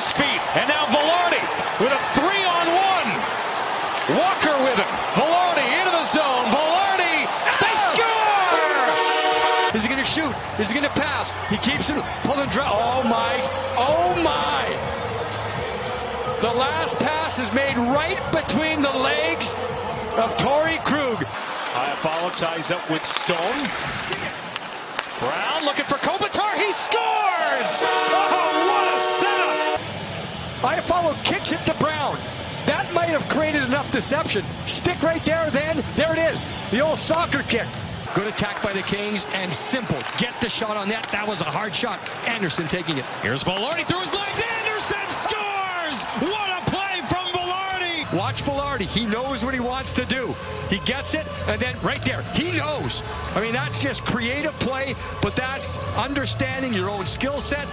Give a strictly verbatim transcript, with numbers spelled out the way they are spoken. his feet, and now Vilardi with a three on one. Walker with him. Vilardi into the zone. Vilardi, they score! Is he going to shoot? Is he going to pass? He keeps him pulling drive. Oh my! Oh my! The last pass is made right between the legs of Torey Krug. Iafallo ties up with Stone. Brown looking for Kopitar. He scores! Oh, what a setup! Iafallo kicks it to Brown. That might have created enough deception. Stick right there, then. There it is. The old soccer kick. Good attack by the Kings, and simple. Get the shot on that. That was a hard shot. Anderson taking it. Here's Vilardi through his legs. Anderson scores! What a play from Vilardi! Watch Vilardi. He knows what he wants to do. He gets it, and then right there, he knows. I mean, that's just creative play, but that's understanding your own skill set.